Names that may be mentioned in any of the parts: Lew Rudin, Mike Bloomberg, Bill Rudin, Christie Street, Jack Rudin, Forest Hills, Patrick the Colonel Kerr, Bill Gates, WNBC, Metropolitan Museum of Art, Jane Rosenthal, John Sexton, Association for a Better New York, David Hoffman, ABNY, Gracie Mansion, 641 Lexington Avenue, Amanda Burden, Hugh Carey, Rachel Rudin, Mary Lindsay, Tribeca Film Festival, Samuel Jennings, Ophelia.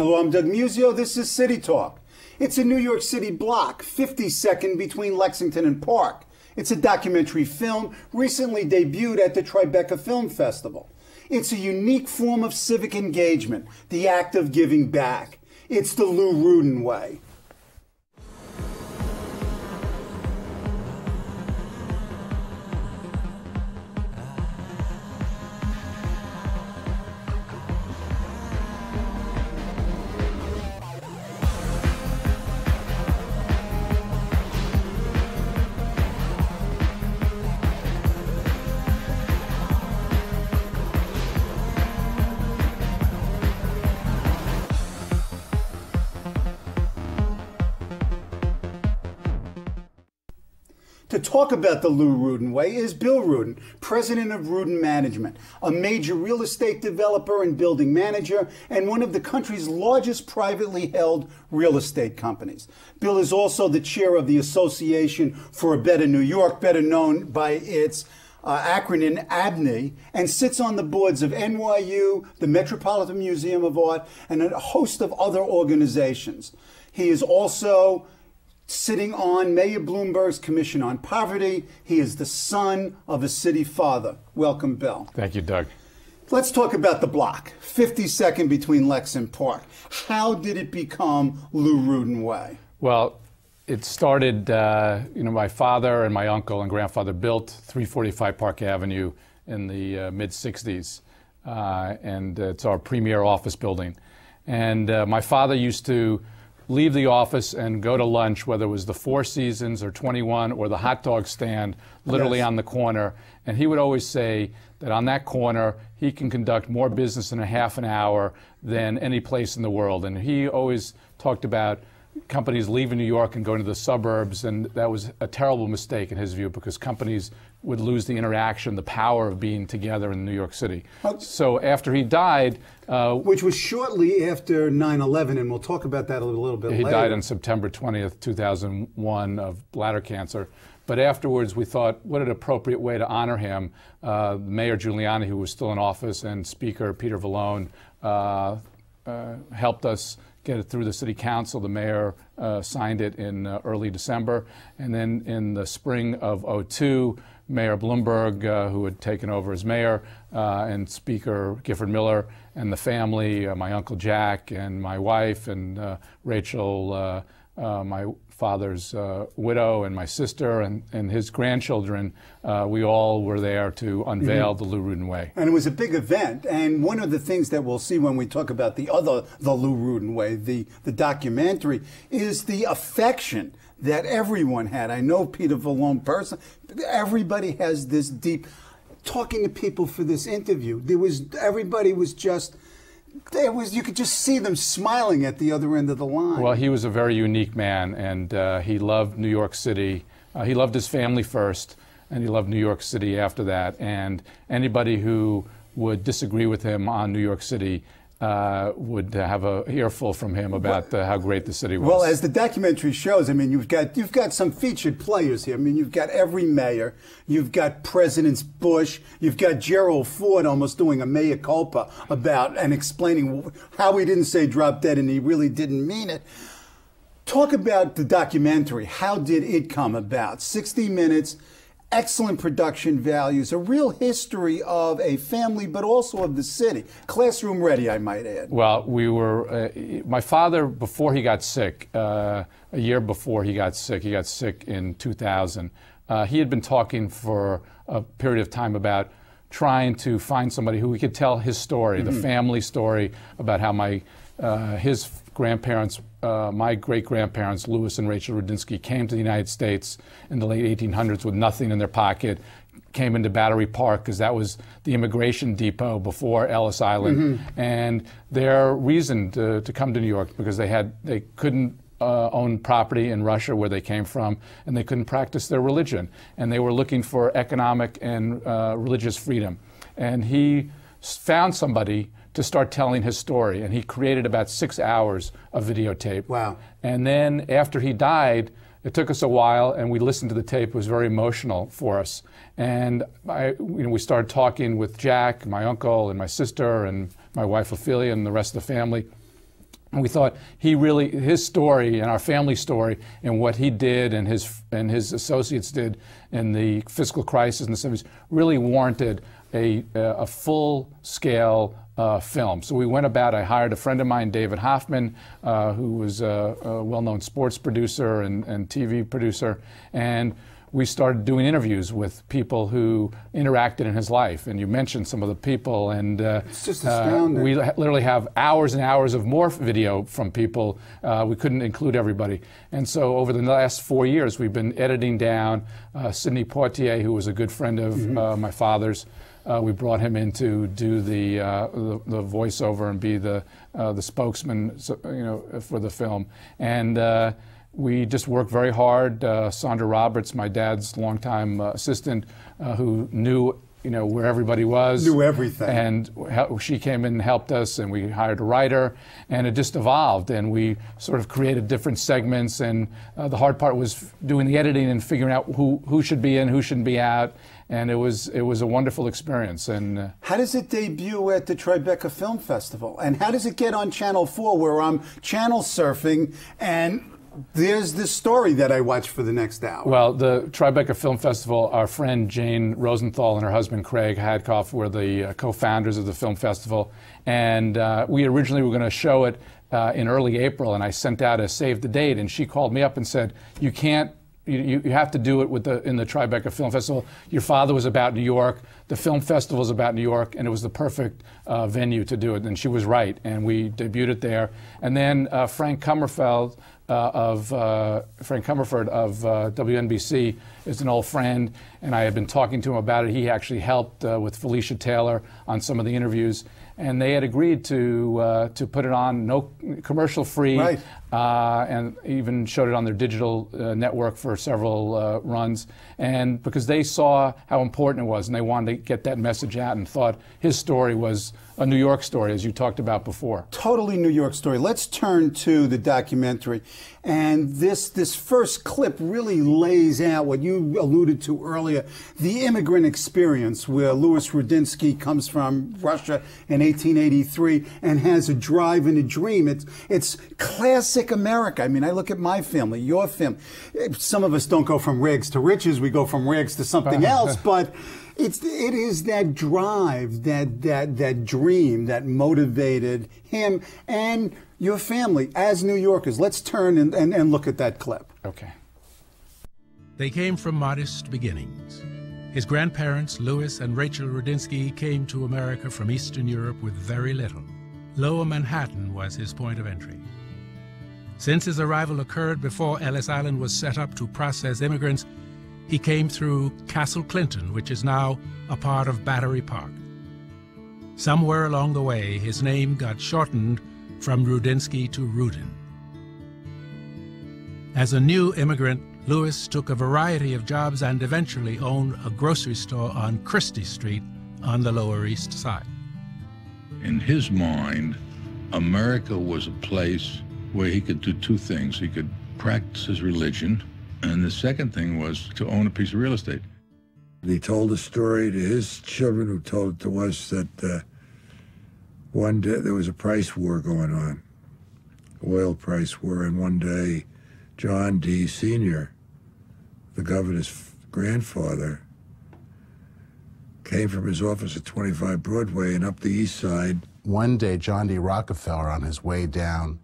Hello, I'm Doug Muzzio. This is City Talk. It's a New York City block, 52nd between Lexington and Park. It's a documentary film recently debuted at the Tribeca Film Festival. It's a unique form of civic engagement, the act of giving back. It's the Lew Rudin way. To talk about the Lew Rudin way is Bill Rudin, president of Rudin Management, a major real estate developer and building manager, and one of the country's largest privately held real estate companies. Bill is also the chair of the Association for a Better New York, better known by its acronym ABNY, and sits on the boards of NYU, the Metropolitan Museum of Art, and a host of other organizations. He is also sitting on Mayor Bloomberg's Commission on Poverty. He is the son of a city father. Welcome, Bill. Thank you, Doug. Let's talk about the block, 52nd between Lex and Park. How did it become Lew Rudin way? Well, it started, my father and my uncle and grandfather built 345 Park Avenue in the mid-'60s, and it's our premier office building. And my father used to leave the office and go to lunch, whether it was the Four Seasons or 21 or the hot dog stand, literally on the corner. And he would always say that on that corner, he can conduct more business in a half an hour than any place in the world. And he always talked about companies leaving New York and going to the suburbs, and that was a terrible mistake in his view, because companies would lose the interaction, the power of being together in New York City. So after he died, which was shortly after 9/11, and we'll talk about that a little bit later. He died on September 20th, 2001 of bladder cancer. But afterwards, we thought, what an appropriate way to honor him. Mayor Giuliani, who was still in office, and Speaker Peter Vallone helped us get it through the city council. The mayor signed it in early December. And then in the spring of '02, Mayor Bloomberg, who had taken over as mayor, and Speaker Gifford Miller and the family, my Uncle Jack and my wife and Rachel, my father's widow, and my sister and his grandchildren, we all were there to unveil the Lew Rudin way. And it was a big event. And one of the things that we'll see when we talk about the Lew Rudin way, the documentary, is the affection that everyone had. I know Peter Vallone personally. Everybody has this deep. Talking to people for this interview, everybody was just. You could just see them smiling at the other end of the line. Well, he was a very unique man, and he loved New York City. He loved his family first, and he loved New York City after that. And anybody who would disagree with him on New York City would have a earful from him about how great the city was. Well, as the documentary shows, I mean, you've got some featured players here. I mean, you've got every mayor, you've got Presidents Bush, you've got Gerald Ford almost doing a mea culpa about and explaining how he didn't say drop dead and he really didn't mean it. Talk about the documentary. How did it come about? 60 minutes. Excellent production values, a real history of a family, but also of the city. Classroom ready, I might add. Well, we were, my father, before he got sick, a year before he got sick in 2000. He had been talking for a period of time about trying to find somebody who we could tell his story, the family story, about how his grandparents, my great-grandparents, Lewis and Rachel Rudinsky, came to the United States in the late 1800s with nothing in their pocket, came into Battery Park, because that was the immigration depot before Ellis Island, and their reason to come to New York, because they couldn't own property in Russia, where they came from, and they couldn't practice their religion, and they were looking for economic and religious freedom. And he found somebody to start telling his story, and he created about 6 hours of videotape. Wow. And then after he died, it took us a while, and we listened to the tape. It was very emotional for us. And we started talking with Jack, my uncle, and my sister, and my wife Ophelia, and the rest of the family. And we thought he really, his story and our family story and what he did and his associates did in the fiscal crisis in the 70s really warranted a full-scale film. So we went about, I hired a friend of mine, David Hoffman, who was a well-known sports producer and TV producer, and we started doing interviews with people who interacted in his life, and you mentioned some of the people, and it's just astounding. We literally have hours and hours of more video from people. We couldn't include everybody, and so over the last 4 years, we've been editing down Sidney Poitier, who was a good friend of my father's. We brought him in to do the voiceover and be the spokesman, you know, for the film, and. We just worked very hard. Sandra Roberts, my dad's longtime assistant, who knew, you know, where everybody was, knew everything, and she came in and helped us. And we hired a writer, and it just evolved. And we sort of created different segments. And the hard part was doing the editing and figuring out who should be in, who shouldn't be out. And it was a wonderful experience. And how does it debut at the Tribeca Film Festival? And how does it get on Channel 4, where I'm channel surfing and there's this story that I watched for the next hour? Well, the Tribeca Film Festival, our friend Jane Rosenthal and her husband Craig Hatkoff were the co-founders of the film festival. And we originally were going to show it in early April, and I sent out a save the date, and she called me up and said, you can't, you have to do it with in the Tribeca Film Festival. Your father was about New York. The film festival is about New York, and it was the perfect venue to do it. And she was right, and we debuted it there. And then Frank Kummerfeld, Frank Kummerford of WNBC is an old friend, and I had been talking to him about it. He actually helped with Felicia Taylor on some of the interviews, and they had agreed to put it on, no commercial free, right. And even showed it on their digital network for several runs, and because they saw how important it was, and they wanted to get that message out, and thought his story was a New York story, as you talked about before. Totally New York story. Let's turn to the documentary. And this first clip really lays out what you alluded to earlier, the immigrant experience, where Lewis Rudinsky comes from Russia in 1883 and has a drive and a dream. It's classic America. I mean, I look at my family, your family. Some of us don't go from rags to riches. We go from rags to something else, but it is that drive, that dream that motivated him and your family as New Yorkers. Let's turn and look at that clip. Okay. They came from modest beginnings. His grandparents, Lewis and Rachel Rudinsky, came to America from Eastern Europe with very little. Lower Manhattan was his point of entry. Since his arrival occurred before Ellis Island was set up to process immigrants, he came through Castle Clinton, which is now a part of Battery Park. Somewhere along the way, his name got shortened from Rudinsky to Rudin. As a new immigrant, Lewis took a variety of jobs and eventually owned a grocery store on Christie Street on the Lower East Side. In his mind, America was a place where he could do two things. He could practice his religion, and the second thing was to own a piece of real estate. He told the story to his children, who told it to us, that one day there was a price war going on, oil price war, and one day John D. Sr., the governor's grandfather, came from his office at 25 Broadway and up the East Side. One day, John D. Rockefeller, on his way down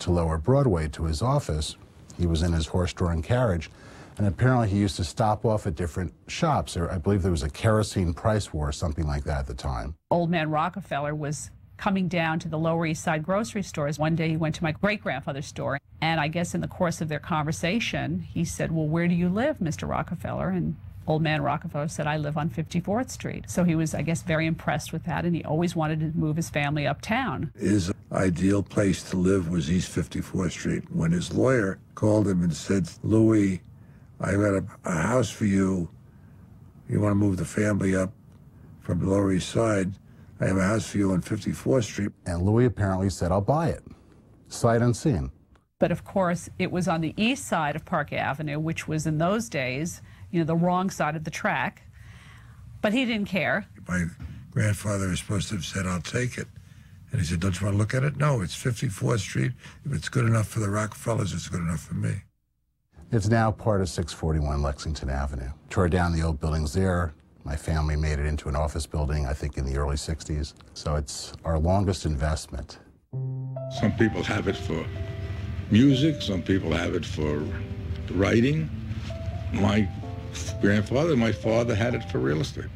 to Lower Broadway to his office, he was in his horse-drawn carriage, and apparently he used to stop off at different shops. I believe there was a kerosene price war or something like that at the time. Old man Rockefeller was coming down to the Lower East Side grocery stores. One day he went to my great-grandfather's store, and I guess in the course of their conversation, he said, well, where do you live, Mr. Rockefeller? And old man Rockefeller said, I live on 54th Street. So he was, I guess, very impressed with that, and he always wanted to move his family uptown. His ideal place to live was East 54th Street. When his lawyer called him and said, Louis, I got a house for you. You want to move the family up from the Lower East Side? I have a house for you on 54th Street. And Louis apparently said, I'll buy it, sight unseen. But of course, it was on the east side of Park Avenue, which was in those days, you know, the wrong side of the track. But he didn't care. My grandfather was supposed to have said, I'll take it. And he said, don't you want to look at it? No, it's 54th Street. If it's good enough for the Rockefellers, it's good enough for me. It's now part of 641 Lexington Avenue. Tore down the old buildings there. My family made it into an office building, I think, in the early 60s. So it's our longest investment. Some people have it for music. Some people have it for writing. My grandfather, my father had it for real estate.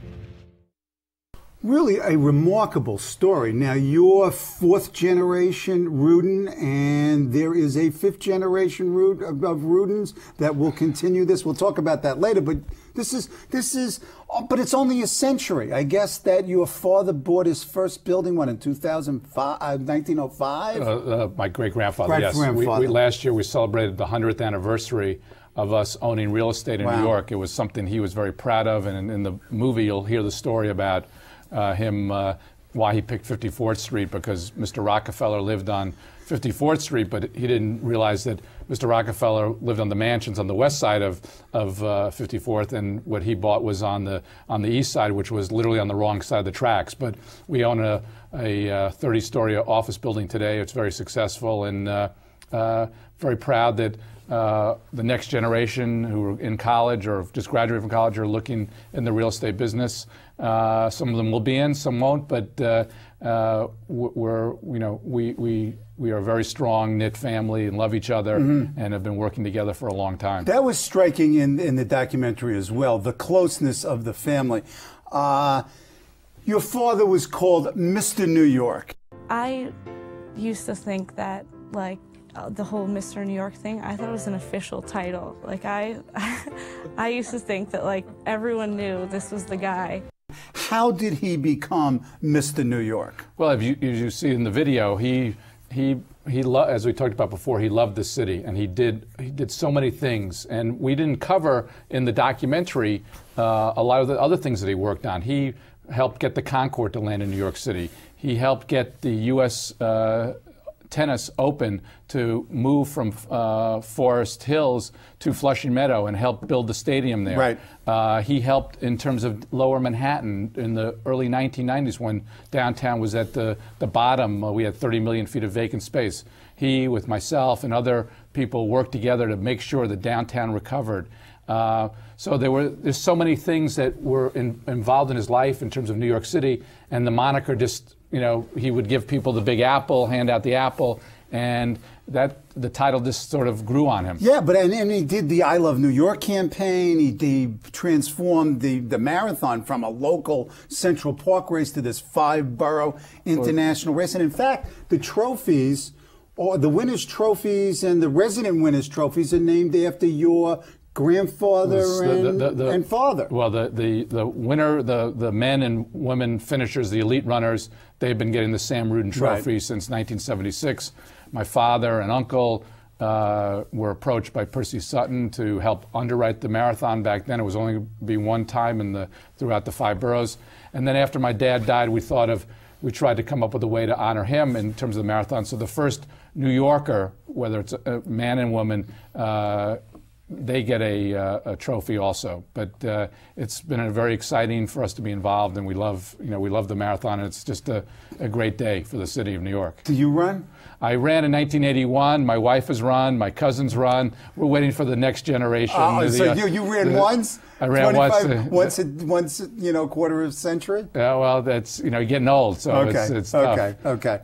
Really a remarkable story. Now, you're fourth generation Rudin, and there is a fifth generation of Rudins that will continue this. We'll talk about that later, but but it's only a century. I guess that your father bought his first building, what, in 1905? My great-grandfather, yes. We, last year, we celebrated the 100th anniversary of us owning real estate in New York. It was something he was very proud of, and in the movie, you'll hear the story about why he picked 54th Street, because Mr. Rockefeller lived on 54th Street, but he didn't realize that Mr. Rockefeller lived on the mansions on the west side of 54th, and what he bought was on the east side, which was literally on the wrong side of the tracks. But we own a 30-story office building today. It's very successful, and very proud that the next generation who are in college or just graduated from college are looking in the real estate business. Some of them will be in, some won't, but we are a very strong knit family and love each other, and have been working together for a long time. That was striking in the documentary as well, the closeness of the family. Your father was called Mr. New York. I used to think that, like, the whole Mr. New York thing, I thought it was an official title. Like, I used to think that, like, everyone knew this was the guy. How did he become Mr. New York? Well, as you see in the video, as we talked about before, he loved the city, and he did so many things. And we didn't cover in the documentary a lot of the other things that he worked on. He helped get the Concord to land in New York City. He helped get the U.S. Tennis Open to move from Forest Hills to Flushing Meadow and help build the stadium there. Right. He helped in terms of Lower Manhattan in the early 1990s when downtown was at the bottom. We had 30 million feet of vacant space. He, with myself and other people, worked together to make sure the downtown recovered. So there's so many things that were involved in his life in terms of New York City, and the moniker just, you know, he would give people the Big Apple, hand out the apple, and that the title just sort of grew on him. Yeah, but and he did the I Love New York campaign. He transformed the marathon from a local Central Park race to this five-borough international race. And in fact, the trophies, or the winners' trophies and the resident winners' trophies, are named after your grandfather and father. Well, the winner, the men and women finishers, the elite runners, they've been getting the Sam Rudin Trophy since 1976. My father and uncle were approached by Percy Sutton to help underwrite the marathon back then. It was only be one time throughout the five boroughs. And then after my dad died, we tried to come up with a way to honor him in terms of the marathon. So the first New Yorker, whether it's a man and woman, they get a trophy also, but it's been very exciting for us to be involved, and we love the marathon, and it's just a great day for the city of New York. Do you run? I ran in 1981. My wife has run. My cousins run. We're waiting for the next generation. So you ran once? I ran once, you know, quarter of a century? Yeah, well, that's, you know, you're getting old, so it's okay, tough. Okay.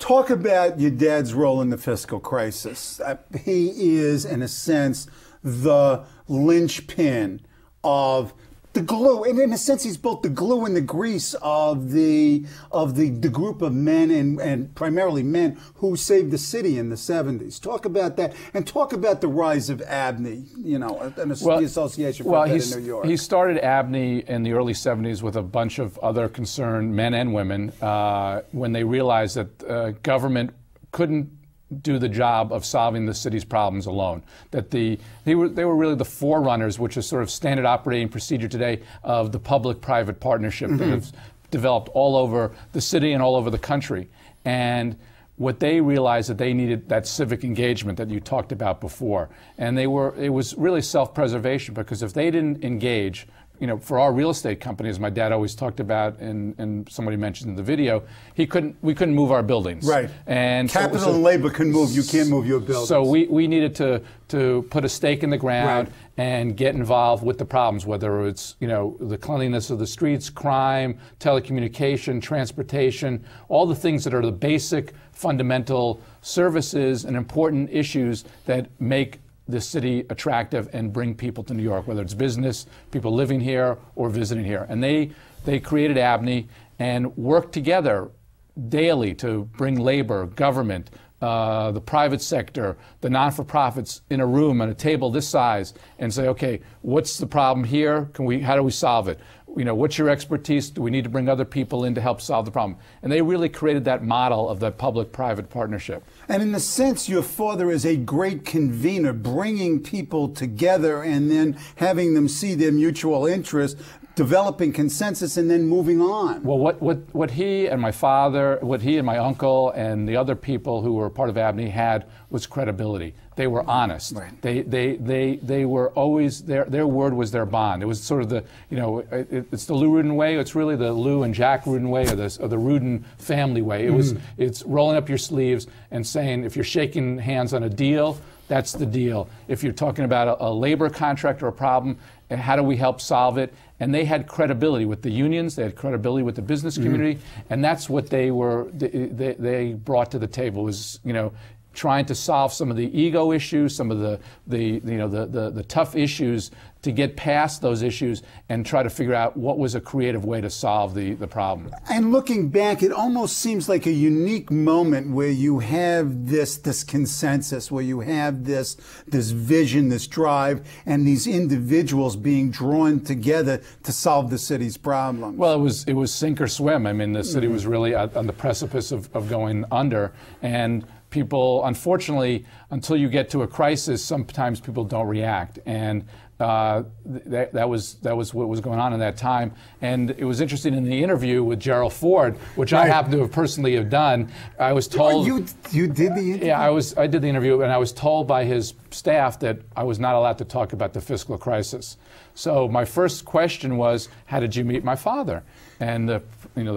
Talk about your dad's role in the fiscal crisis. He is, in a sense, the linchpin of the glue, and in a sense, he's both the glue and the grease of the group of men and primarily men who saved the city in the 70s. Talk about that, and talk about the rise of ABNY. You know, the Association for Better New York. He started ABNY in the early 70s with a bunch of other concerned men and women when they realized that government couldn't do the job of solving the city's problems alone. That they were really the forerunners, which is sort of standard operating procedure today, of the public-private partnership that has developed all over the city and all over the country. And what they realized that they needed that civic engagement that you talked about before. And it was really self-preservation, because if they didn't engage, you know, for our real estate company, as my dad always talked about, and somebody mentioned in the video, we couldn't move our buildings. Right. And capital and labor can move. You can't move your buildings. So we needed to put a stake in the ground, right, and get involved with the problems, whether it's, you know, the cleanliness of the streets, crime, telecommunication, transportation, all the things that are the basic fundamental services and important issues that make the city attractive and bring people to New York, whether it's business, people living here or visiting here. And they created ABNY and worked together daily to bring labor, government, the private sector, the non-for-profits in a room on a table this size and say, okay, what's the problem here? How do we solve it? You know, what's your expertise? Do we need to bring other people in to help solve the problem? And they really created that model of the public-private partnership. And in a sense, your father is a great convener, bringing people together and then having them see their mutual interest, developing consensus, and then moving on. Well, what he and my father, what he and my uncle and the other people who were part of ABNY had was credibility. They were honest. Right. They were always, their word was their bond. It was sort of the, you know, it's the Lew Rudin way. It's really the Lew and Jack Rudin way, or the Rudin family way. It was, it's rolling up your sleeves and saying, if you're shaking hands on a deal, that's the deal. If you're talking about a labor contract or a problem, how do we help solve it? And they had credibility with the unions, they had credibility with the business community, and that's what they brought to the table, was, you know, trying to solve some of the ego issues, some of the tough issues, to get past those issues and try to figure out what was a creative way to solve the problem. And looking back, it almost seems like a unique moment where you have this consensus, where you have this vision, this drive, and these individuals being drawn together to solve the city's problems. Well, it was sink or swim. I mean, the city was really on the precipice of going under, and people, unfortunately, until you get to a crisis, sometimes people don't react, and that was what was going on in that time. And it was interesting in the interview with Gerald Ford, which I happen to have personally done. I was told you did the interview. Yeah, I did the interview, and I was told by his staff that I was not allowed to talk about the fiscal crisis. So my first question was, how did you meet my father? And the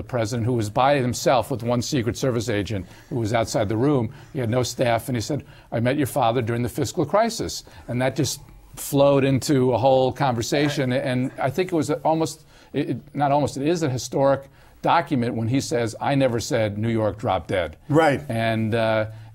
president, who was by himself with one Secret Service agent who was outside the room, he had no staff, and he said, I met your father during the fiscal crisis. And that just flowed into a whole conversation. And I think it was it is a historic document when he says, I never said New York dropped dead. Right. And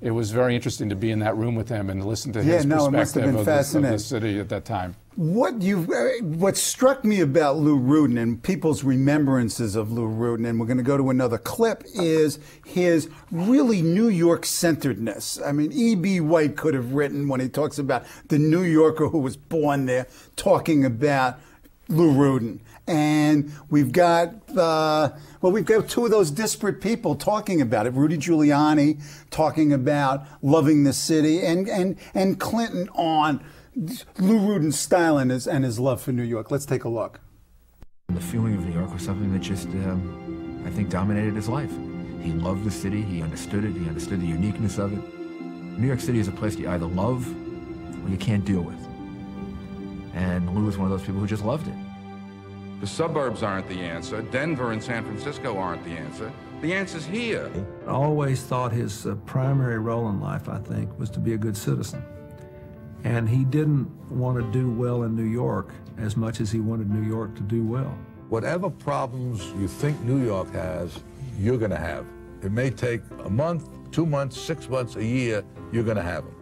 it was very interesting to be in that room with him and listen to his perspective of the city at that time. What struck me about Lew Rudin and people's remembrances of Lew Rudin, and we're going to go to another clip, is his really New York-centeredness. I mean, E.B. White could have written, when he talks about the New Yorker who was born there, talking about Lew Rudin. And we've got two of those disparate people talking about it. Rudy Giuliani talking about loving the city, and Clinton on Lew Rudin's style and his love for New York. Let's take a look. The feeling of New York was something that just, I think, dominated his life. He loved the city. He understood it. He understood the uniqueness of it. New York City is a place that you either love or you can't deal with. And Lew was one of those people who just loved it. The suburbs aren't the answer. Denver and San Francisco aren't the answer. The answer's here. I always thought his primary role in life, I think, was to be a good citizen. And he didn't want to do well in New York as much as he wanted New York to do well. Whatever problems you think New York has, you're going to have. It may take a month, 2 months, 6 months, a year, you're going to have them.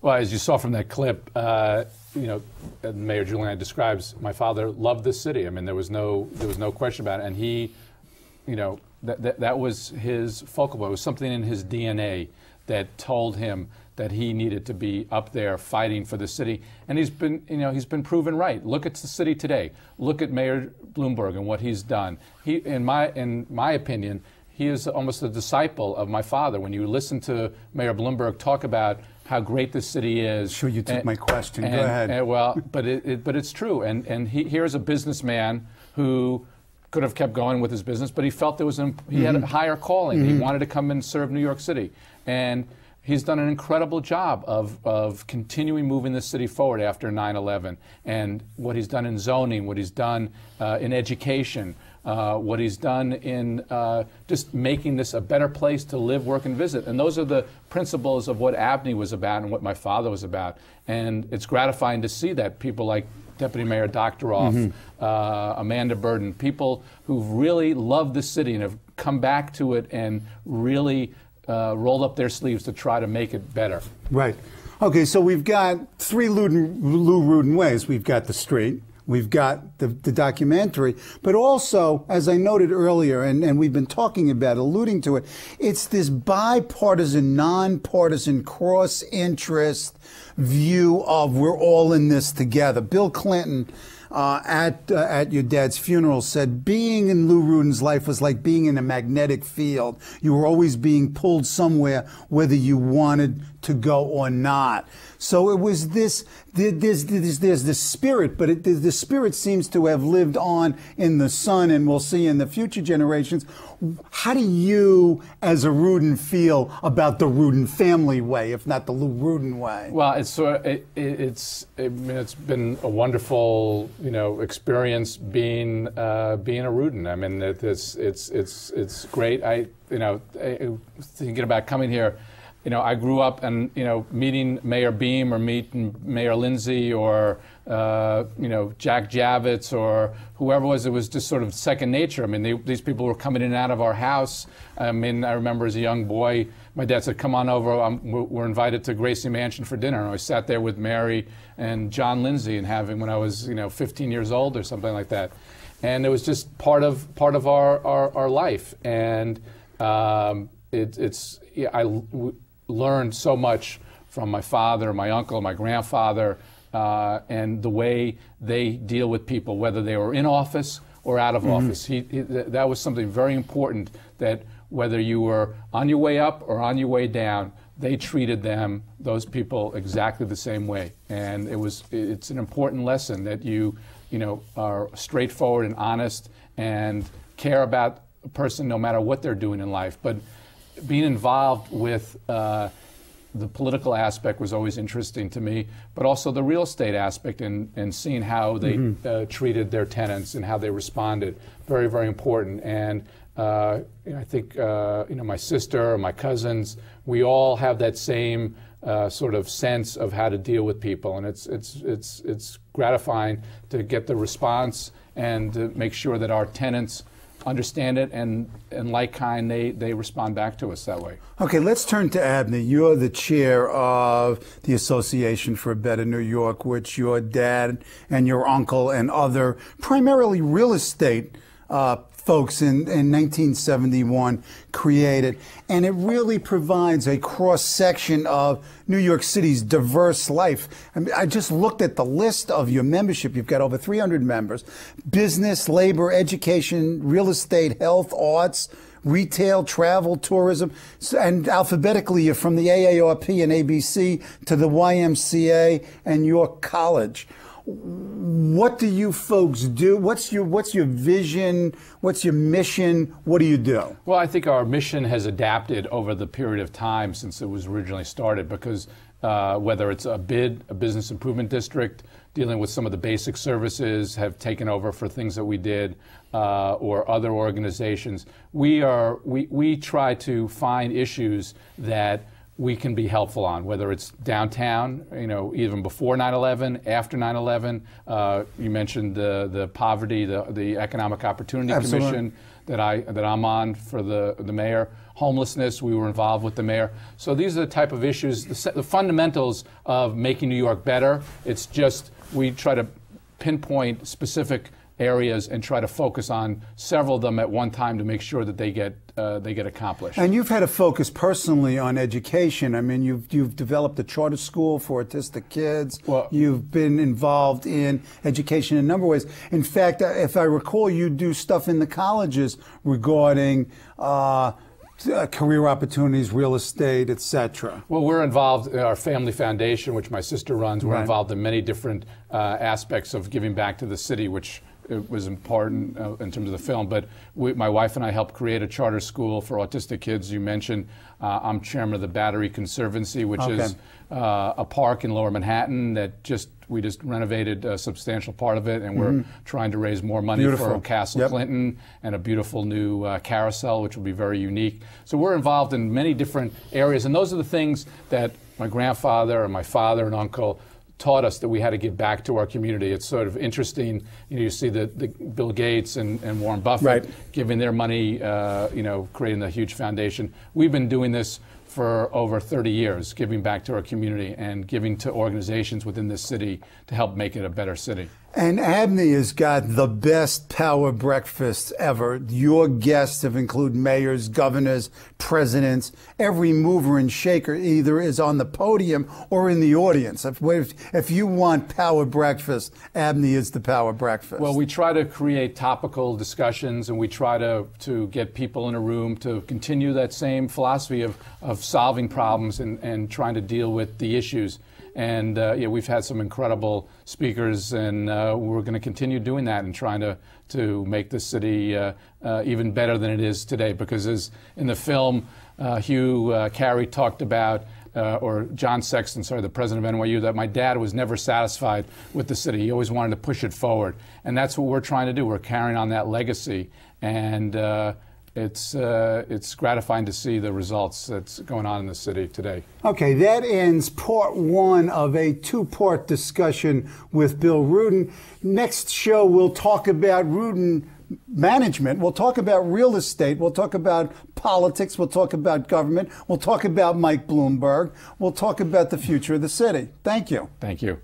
Well, as you saw from that clip, you know, Mayor Giuliani describes, my father loved this city. I mean, there was no question about it. And he, you know, that was his focal point. It was something in his DNA that told him that he needed to be up there fighting for the city. And he's been proven right. Look at the city today. Look at Mayor Bloomberg and what he's done. He, in my opinion, he is almost a disciple of my father. When you listen to Mayor Bloomberg talk about how great this city is. Sure, you took my question. Go ahead. Well, but it's true. And here's a businessman who could have kept going with his business, but he felt there was he had a higher calling. He wanted to come and serve New York City. And He's done an incredible job of continuing moving the city forward after 9/11, and what he's done in zoning, what he's done in education, what he's done in just making this a better place to live, work, and visit. And those are the principles of what Abney was about and what my father was about. And it's gratifying to see that people like Deputy Mayor Doctoroff, Amanda Burden, people who've really loved the city and have come back to it and really rolled up their sleeves to try to make it better. Right. Okay, so we've got three Lew Rudin ways. We've got the street. We've got the documentary, but also, as I noted earlier, and we've been talking about, alluding to it, it's this bipartisan, nonpartisan, cross-interest view of we're all in this together. Bill Clinton, at your dad's funeral, said being in Lew Rudin's life was like being in a magnetic field. You were always being pulled somewhere, whether you wanted to go or not. So it was this, there's this spirit, but the spirit seems to have lived on in the son, and we'll see in the future generations. How do you, as a Rudin, feel about the Rudin family way, if not the Lew Rudin way? Well, it's been a wonderful, you know, experience being being a Rudin. I mean, it's great. Thinking about coming here. You know, I grew up and, you know, meeting Mayor Beam or meeting Mayor Lindsay or, you know, Jack Javits or whoever it was just sort of second nature. I mean, these people were coming in and out of our house. I mean, I remember as a young boy, my dad said, come on over, we're invited to Gracie Mansion for dinner. And I sat there with Mary and John Lindsay and having when I was, you know, 15 years old or something like that. And it was just part of our life. And I learned so much from my father, my uncle, my grandfather, and the way they deal with people, whether they were in office or out of office. That was something very important, that whether you were on your way up or on your way down, they treated them, those people, exactly the same way. And it's an important lesson that you know, are straightforward and honest and care about a person no matter what they're doing in life. But being involved with the political aspect was always interesting to me, but also the real estate aspect and seeing how they treated their tenants and how they responded, very, very important. And you know, I think you know, my sister, my cousins, we all have that same sort of sense of how to deal with people, and it's gratifying to get the response and to make sure that our tenants understand it, and like kind, they respond back to us that way. Okay, let's turn to Abney. You're the chair of the Association for a Better New York, which your dad and your uncle and other primarily real estate folks in 1971 created, and it really provides a cross-section of New York City's diverse life. I mean, I just looked at the list of your membership. You've got over 300 members: business, labor, education, real estate, health, arts, retail, travel, tourism, and alphabetically you're from the AARP and ABC to the YMCA and York College. What do you folks do? What's your vision? What's your mission? What do you do? Well, I think our mission has adapted over the period of time since it was originally started, because whether it's a BID, a business improvement district, dealing with some of the basic services have taken over for things that we did, or other organizations, we try to find issues that we can be helpful on, whether it's downtown, you know, even before 9/11, after 9/11. You mentioned the poverty, the Economic Opportunity Absolutely. Commission that I'm on for the mayor. Homelessness, we were involved with the mayor. So these are the type of issues, the fundamentals of making New York better. It's just we try to pinpoint specific areas and try to focus on several of them at one time to make sure that they get accomplished. And you've had a focus personally on education. I mean, you've developed a charter school for autistic kids. Well, you've been involved in education in a number of ways. In fact, if I recall, you do stuff in the colleges regarding career opportunities, real estate, etc. Well, we're involved in our family foundation, which my sister runs. We're involved in many different aspects of giving back to the city, which it was important in terms of the film, but my wife and I helped create a charter school for autistic kids. You mentioned I'm chairman of the Battery Conservancy, which is a park in Lower Manhattan that we just renovated a substantial part of it, and we're trying to raise more money for Castle Clinton and a beautiful new carousel, which will be very unique. So we're involved in many different areas, and those are the things that my grandfather and my father and uncle taught us that we had to give back to our community. It's sort of interesting, you know, you see the Bill Gates and Warren Buffett giving their money, you know, creating a huge foundation. We've been doing this for over 30 years, giving back to our community and giving to organizations within this city to help make it a better city. And Abney has got the best power breakfast ever. Your guests have included mayors, governors, presidents. Every mover and shaker either is on the podium or in the audience. If you want power breakfast, Abney is the power breakfast. Well, we try to create topical discussions, and we try to get people in a room to continue that same philosophy of solving problems and trying to deal with the issues. And yeah, we've had some incredible speakers, and we're going to continue doing that and trying to make the city even better than it is today. Because as in the film, Hugh Carey talked about, or John Sexton, sorry, the president of NYU, that my dad was never satisfied with the city. He always wanted to push it forward. And that's what we're trying to do. We're carrying on that legacy. And it's gratifying to see the results that's going on in the city today. Okay, that ends part one of a two-part discussion with Bill Rudin. Next show, we'll talk about Rudin Management. We'll talk about real estate. We'll talk about politics. We'll talk about government. We'll talk about Mike Bloomberg. We'll talk about the future of the city. Thank you. Thank you.